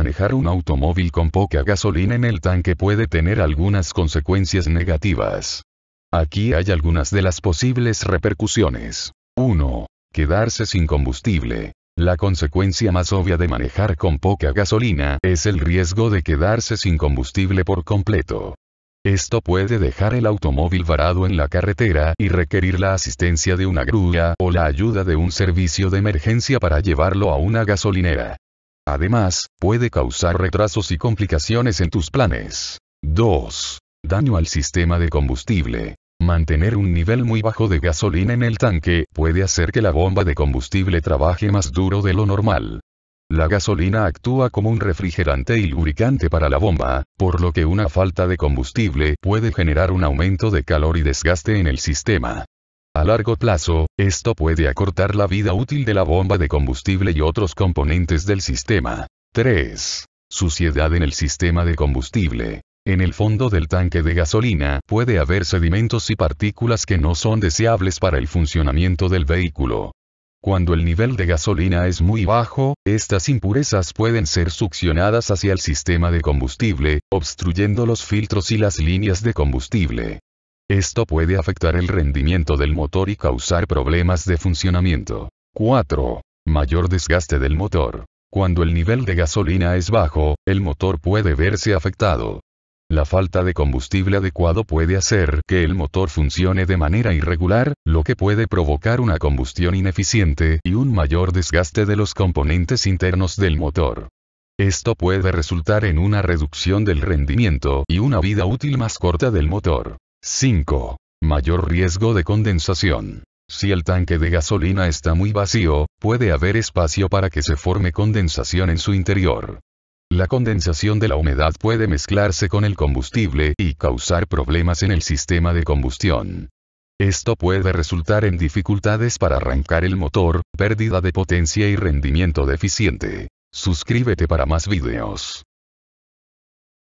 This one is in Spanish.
manejar un automóvil con poca gasolina en el tanque puede tener algunas consecuencias negativas. Aquí hay algunas de las posibles repercusiones. 1. Quedarse sin combustible. La consecuencia más obvia de manejar con poca gasolina es el riesgo de quedarse sin combustible por completo. Esto puede dejar el automóvil varado en la carretera y requerir la asistencia de una grúa o la ayuda de un servicio de emergencia para llevarlo a una gasolinera. Además, puede causar retrasos y complicaciones en tus planes. 2. Daño al sistema de combustible. Mantener un nivel muy bajo de gasolina en el tanque puede hacer que la bomba de combustible trabaje más duro de lo normal. La gasolina actúa como un refrigerante y lubricante para la bomba, por lo que una falta de combustible puede generar un aumento de calor y desgaste en el sistema. A largo plazo, esto puede acortar la vida útil de la bomba de combustible y otros componentes del sistema. 3. Suciedad en el sistema de combustible. En el fondo del tanque de gasolina puede haber sedimentos y partículas que no son deseables para el funcionamiento del vehículo. Cuando el nivel de gasolina es muy bajo, estas impurezas pueden ser succionadas hacia el sistema de combustible, obstruyendo los filtros y las líneas de combustible. Esto puede afectar el rendimiento del motor y causar problemas de funcionamiento. 4. Mayor desgaste del motor. Cuando el nivel de gasolina es bajo, el motor puede verse afectado. La falta de combustible adecuado puede hacer que el motor funcione de manera irregular, lo que puede provocar una combustión ineficiente y un mayor desgaste de los componentes internos del motor. Esto puede resultar en una reducción del rendimiento y una vida útil más corta del motor. 5. Mayor riesgo de condensación. Si el tanque de gasolina está muy vacío, puede haber espacio para que se forme condensación en su interior. La condensación de la humedad puede mezclarse con el combustible y causar problemas en el sistema de combustión. Esto puede resultar en dificultades para arrancar el motor, pérdida de potencia y rendimiento deficiente. Suscríbete para más videos.